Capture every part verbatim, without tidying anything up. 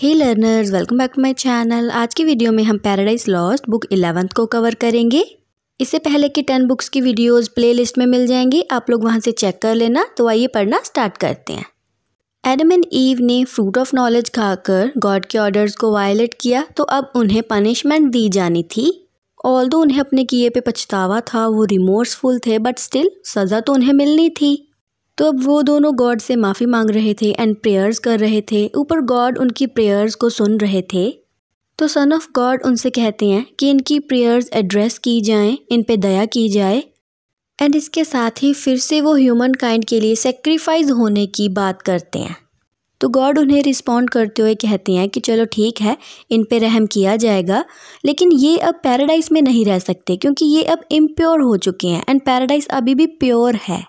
Hey learners, welcome back to my channel. आज की video में हम पैराडाइज लॉस्ट बुक इलेवंथ को कवर करेंगे। इससे पहले कि टेन बुक्स की वीडियोस प्लेलिस्ट में मिल जाएंगी, आप लोग वहां से चेक कर लेना। तो आइए पढ़ना स्टार्ट करते हैं। एडम एंड ईव ने फ्रूट ऑफ नॉलेज खाकर गॉड के ऑर्डर्स को वायलेट किया, तो अब उन्हें पनिशमेंट दी जानी थी। ऑल्दो उन्हें अपने किए पे पछतावा था, वो रिमोर्सफुल थे, बट स्टिल सज़ा तो उन्हें मिलनी थी। तो अब वो दोनों गॉड से माफ़ी मांग रहे थे एंड प्रेयर्स कर रहे थे। ऊपर गॉड उनकी प्रेयर्स को सुन रहे थे। तो सन ऑफ गॉड उनसे कहते हैं कि इनकी प्रेयर्स एड्रेस की जाएं, इन पे दया की जाए। एंड इसके साथ ही फिर से वो ह्यूमन काइंड के लिए सेक्रीफाइस होने की बात करते हैं। तो गॉड उन्हें रिस्पॉन्ड करते हुए कहते हैं कि चलो ठीक है, इन पे रहम किया जाएगा, लेकिन ये अब पैराडाइज में नहीं रह सकते क्योंकि ये अब इम्प्योर हो चुके हैं एंड पैराडाइज अभी भी प्योर है।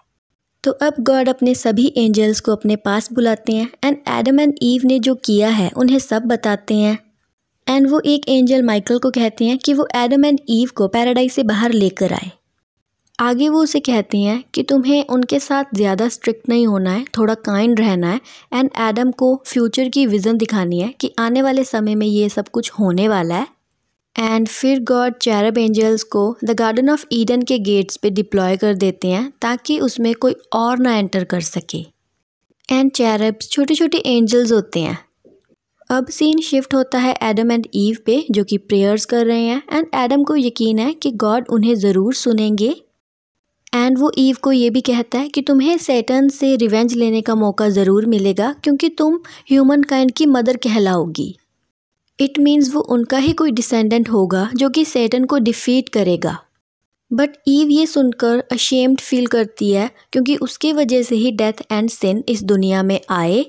तो अब गॉड अपने सभी एंजल्स को अपने पास बुलाते हैं एंड एडम एंड ईव ने जो किया है उन्हें सब बताते हैं। एंड वो एक एंजल माइकल को कहते हैं कि वो एडम एंड ईव को पैराडाइज से बाहर लेकर आए। आगे वो उसे कहते हैं कि तुम्हें उनके साथ ज़्यादा स्ट्रिक्ट नहीं होना है, थोड़ा काइंड रहना है एंड एडम को फ्यूचर की विज़न दिखानी है कि आने वाले समय में ये सब कुछ होने वाला है। एंड फिर गॉड चैरब एंजल्स को द गार्डन ऑफ ईडन के गेट्स पे डिप्लॉय कर देते हैं ताकि उसमें कोई और ना एंटर कर सके। एंड चैरब्स छोटे छोटे एंजल्स होते हैं। अब सीन शिफ्ट होता है एडम एंड ईव पे, जो कि प्रेयर्स कर रहे हैं एंड एडम को यकीन है कि गॉड उन्हें ज़रूर सुनेंगे। एंड वो ईव को ये भी कहता है कि तुम्हें सैटर्न से रिवेंज लेने का मौका ज़रूर मिलेगा क्योंकि तुम ह्यूमन काइंड की मदर कहलाओगी। इट मीन्स वो उनका ही कोई डिसेंडेंट होगा जो कि सैटर्न को डिफीट करेगा। बट ईव ये सुनकर अशेम्ड फील करती है क्योंकि उसके वजह से ही डेथ एंड सिन इस दुनिया में आए।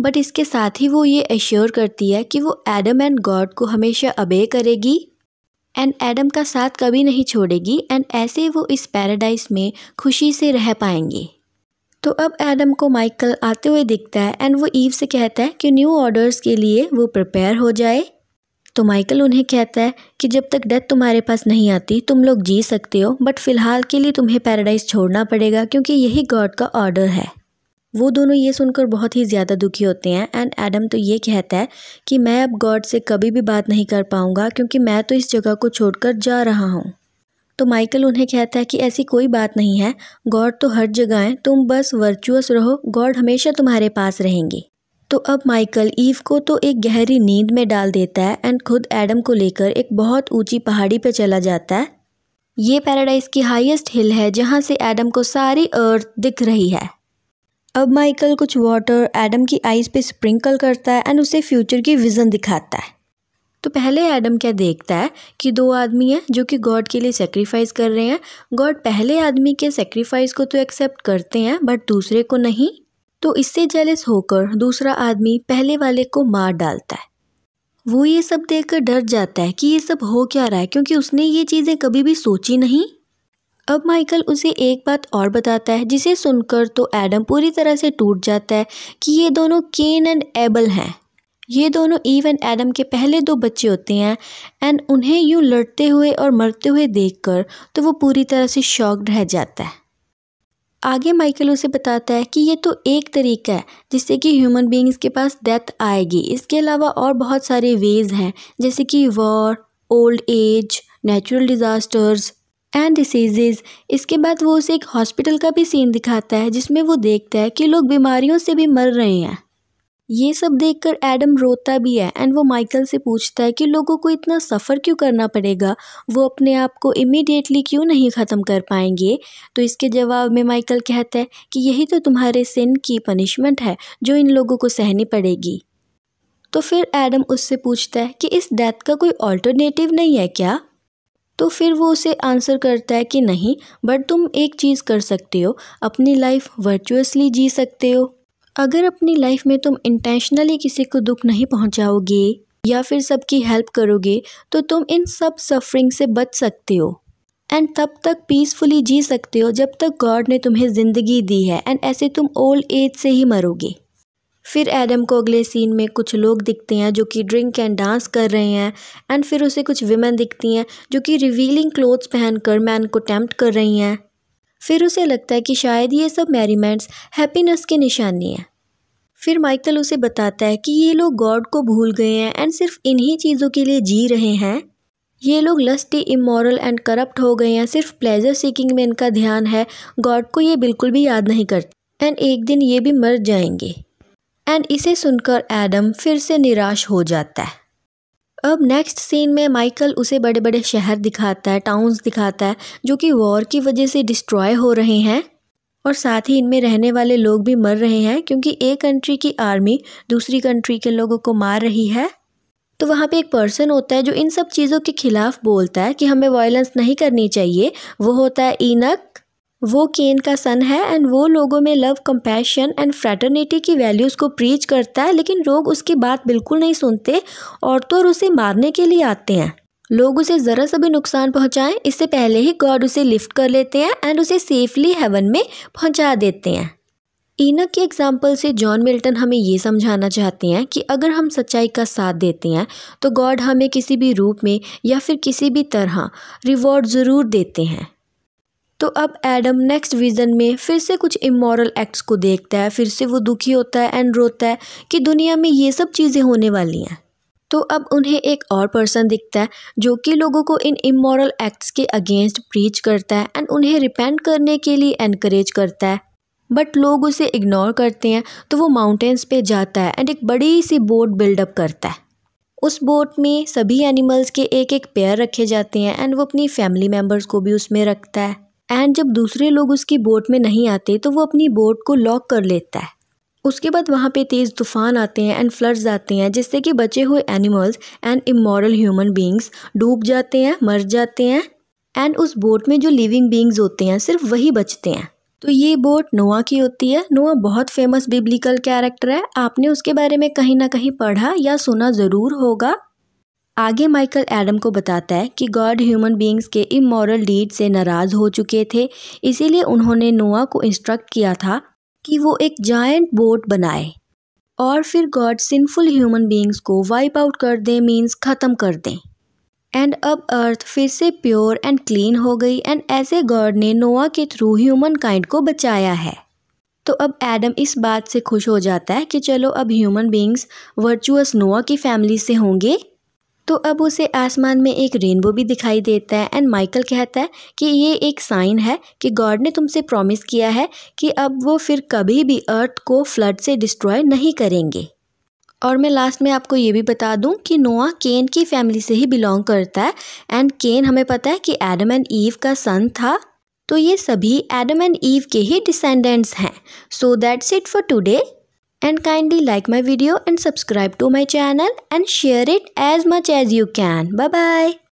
बट इसके साथ ही वो ये एश्योर करती है कि वो एडम एंड गॉड को हमेशा अबे करेगी एंड एडम का साथ कभी नहीं छोड़ेगी एंड ऐसे वो इस पैराडाइज में खुशी से रह पाएंगे। तो अब एडम को माइकल आते हुए दिखता है एंड वो ईव से कहता है कि न्यू ऑर्डर्स के लिए वो प्रिपेयर हो जाए। तो माइकल उन्हें कहता है कि जब तक डेथ तुम्हारे पास नहीं आती तुम लोग जी सकते हो, बट फ़िलहाल के लिए तुम्हें पैराडाइज छोड़ना पड़ेगा क्योंकि यही गॉड का ऑर्डर है। वो दोनों ये सुनकर बहुत ही ज़्यादा दुखी होते हैं एंड एडम तो ये कहता है कि मैं अब गॉड से कभी भी बात नहीं कर पाऊँगा क्योंकि मैं तो इस जगह को छोड़कर जा रहा हूँ। तो माइकल उन्हें कहता है कि ऐसी कोई बात नहीं है, गॉड तो हर जगह है, तुम बस वर्चुअस रहो, गॉड हमेशा तुम्हारे पास रहेंगे। तो अब माइकल ईव को तो एक गहरी नींद में डाल देता है एंड खुद एडम को लेकर एक बहुत ऊंची पहाड़ी पर चला जाता है। ये पैराडाइज की हाईएस्ट हिल है जहां से एडम को सारी अर्थ दिख रही है। अब माइकल कुछ वाटर एडम की आइज़ पे स्प्रिंकल करता है एंड उसे फ्यूचर की विज़न दिखाता है। तो पहले एडम क्या देखता है कि दो आदमी हैं जो कि गॉड के लिए सेक्रीफाइस कर रहे हैं। गॉड पहले आदमी के सेक्रीफाइस को तो एक्सेप्ट करते हैं बट दूसरे को नहीं, तो इससे जेलस होकर दूसरा आदमी पहले वाले को मार डालता है। वो ये सब देखकर डर जाता है कि ये सब हो क्या रहा है क्योंकि उसने ये चीज़ें कभी भी सोची नहीं। अब माइकल उसे एक बात और बताता है जिसे सुनकर तो एडम पूरी तरह से टूट जाता है कि ये दोनों केन एंड एबल हैं। ये दोनों ईव एंड एडम के पहले दो बच्चे होते हैं एंड उन्हें यूँ लड़ते हुए और मरते हुए देखकर तो वो पूरी तरह से शॉक्ड रह जाता है। आगे माइकल उसे बताता है कि ये तो एक तरीका है जिससे कि ह्यूमन बीइंग्स के पास डेथ आएगी, इसके अलावा और बहुत सारे वेज हैं जैसे कि war, old age, natural disasters and diseases. इसके बाद वो उसे एक हॉस्पिटल का भी सीन दिखाता है जिसमें वो देखता है कि लोग बीमारियों से भी मर रहे हैं। ये सब देखकर एडम रोता भी है एंड वो माइकल से पूछता है कि लोगों को इतना सफ़र क्यों करना पड़ेगा, वो अपने आप को इमीडिएटली क्यों नहीं ख़त्म कर पाएंगे। तो इसके जवाब में माइकल कहता है कि यही तो तुम्हारे सिन की पनिशमेंट है जो इन लोगों को सहनी पड़ेगी। तो फिर एडम उससे पूछता है कि इस डेथ का कोई ऑल्टरनेटिव नहीं है क्या। तो फिर वो उसे आंसर करता है कि नहीं, बट तुम एक चीज़ कर सकते हो, अपनी लाइफ वर्चुअसली जी सकते हो। अगर अपनी लाइफ में तुम इंटेंशनली किसी को दुख नहीं पहुंचाओगे या फिर सबकी हेल्प करोगे तो तुम इन सब सफरिंग से बच सकते हो एंड तब तक पीसफुली जी सकते हो जब तक गॉड ने तुम्हें ज़िंदगी दी है एंड ऐसे तुम ओल्ड एज से ही मरोगे। फिर एडम को अगले सीन में कुछ लोग दिखते हैं जो कि ड्रिंक एंड डांस कर रहे हैं एंड फिर उसे कुछ विमेन दिखती हैं जो कि रिवीलिंग क्लोथ्स पहनकर मैन को टेम्प्ट कर रही हैं। फिर उसे लगता है कि शायद ये सब मेरीमेंट्स हैप्पीनेस की निशानी है। फिर माइकल उसे बताता है कि ये लोग गॉड को भूल गए हैं एंड सिर्फ इन्हीं चीज़ों के लिए जी रहे हैं। ये लोग लस्टी, इमोरल एंड करप्ट हो गए हैं, सिर्फ प्लेजर सीकिंग में इनका ध्यान है, गॉड को ये बिल्कुल भी याद नहीं करते एंड एक दिन ये भी मर जाएंगे। एंड इसे सुनकर एडम फिर से निराश हो जाता है। अब नेक्स्ट सीन में माइकल उसे बड़े बड़े शहर दिखाता है, टाउन्स दिखाता है जो कि वॉर की वजह से डिस्ट्रॉय हो रहे हैं और साथ ही इनमें रहने वाले लोग भी मर रहे हैं क्योंकि एक कंट्री की आर्मी दूसरी कंट्री के लोगों को मार रही है। तो वहाँ पे एक पर्सन होता है जो इन सब चीज़ों के खिलाफ बोलता है कि हमें वायलेंस नहीं करनी चाहिए, वो होता है इनक। वो केन का सन है एंड वो लोगों में लव, कंपैशन एंड फ्रेटर्निटी की वैल्यूज़ को प्रीच करता है, लेकिन लोग उसकी बात बिल्कुल नहीं सुनते और तो और उसे मारने के लिए आते हैं। लोग उसे ज़रा सा भी नुकसान पहुँचाएं इससे पहले ही गॉड उसे लिफ्ट कर लेते हैं एंड उसे सेफली हेवन में पहुँचा देते हैं। इनक के एग्जाम्पल से जॉन मिल्टन हमें ये समझाना चाहते हैं कि अगर हम सच्चाई का साथ देते हैं तो गॉड हमें किसी भी रूप में या फिर किसी भी तरह रिवॉर्ड ज़रूर देते हैं। तो अब एडम नेक्स्ट विज़न में फिर से कुछ इमोरल एक्ट्स को देखता है, फिर से वो दुखी होता है एंड रोता है कि दुनिया में ये सब चीज़ें होने वाली हैं। तो अब उन्हें एक और पर्सन दिखता है जो कि लोगों को इन इमोरल एक्ट्स के अगेंस्ट प्रीच करता है एंड उन्हें रिपेंट करने के लिए एनकरेज करता है, बट लोग उसे इग्नोर करते हैं। तो वो माउंटेन्स पे जाता है एंड एक बड़ी सी बोट बिल्डअप करता है। उस बोट में सभी एनिमल्स के एक एक पेयर रखे जाते हैं एंड वो अपनी फैमिली मेम्बर्स को भी उसमें रखता है। एंड जब दूसरे लोग उसकी बोट में नहीं आते तो वो अपनी बोट को लॉक कर लेता है। उसके बाद वहाँ पे तेज़ तूफान आते हैं एंड फ्लड्स आते हैं जिससे कि बचे हुए animals and immoral human beings डूब जाते हैं, मर जाते हैं एंड उस बोट में जो लिविंग बींग्स होते हैं सिर्फ वही बचते हैं। तो ये बोट नोआ की होती है। नोआ बहुत फेमस बिब्लिकल कैरेक्टर है, आपने उसके बारे में कहीं ना कहीं पढ़ा या सुना ज़रूर होगा। आगे माइकल एडम को बताता है कि गॉड ह्यूमन बीइंग्स के इमोरल डीड से नाराज़ हो चुके थे, इसीलिए उन्होंने नोआ को इंस्ट्रक्ट किया था कि वो एक जायंट बोट बनाए और फिर गॉड सिंफुल ह्यूमन बीइंग्स को वाइप आउट कर दें, मीन्स ख़त्म कर दें। एंड अब अर्थ फिर से प्योर एंड क्लीन हो गई एंड ऐसे गॉड ने नोआ के थ्रू ह्यूमन काइंड को बचाया है। तो अब एडम इस बात से खुश हो जाता है कि चलो अब ह्यूमन बीइंग्स वर्चुअस नोआ की फैमिली से होंगे। तो अब उसे आसमान में एक रेनबो भी दिखाई देता है एंड माइकल कहता है कि ये एक साइन है कि गॉड ने तुमसे प्रॉमिस किया है कि अब वो फिर कभी भी अर्थ को फ्लड से डिस्ट्रॉय नहीं करेंगे। और मैं लास्ट में आपको ये भी बता दूं कि नोआ केन की फैमिली से ही बिलोंग करता है एंड केन हमें पता है कि एडम एंड ईव का सन था। तो ये सभी एडम एंड ईव के ही डिसेंडेंट्स हैं। So that's it for today and kindly like my video and subscribe to my channel and share it as much as you can. Bye bye.